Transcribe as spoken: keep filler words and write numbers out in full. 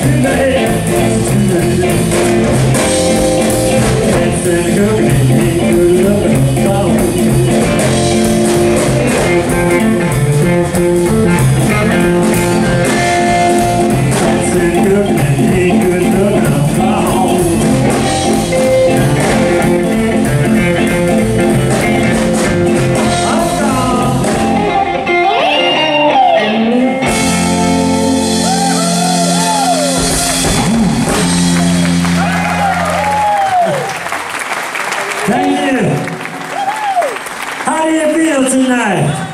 Thank you. How do you feel tonight?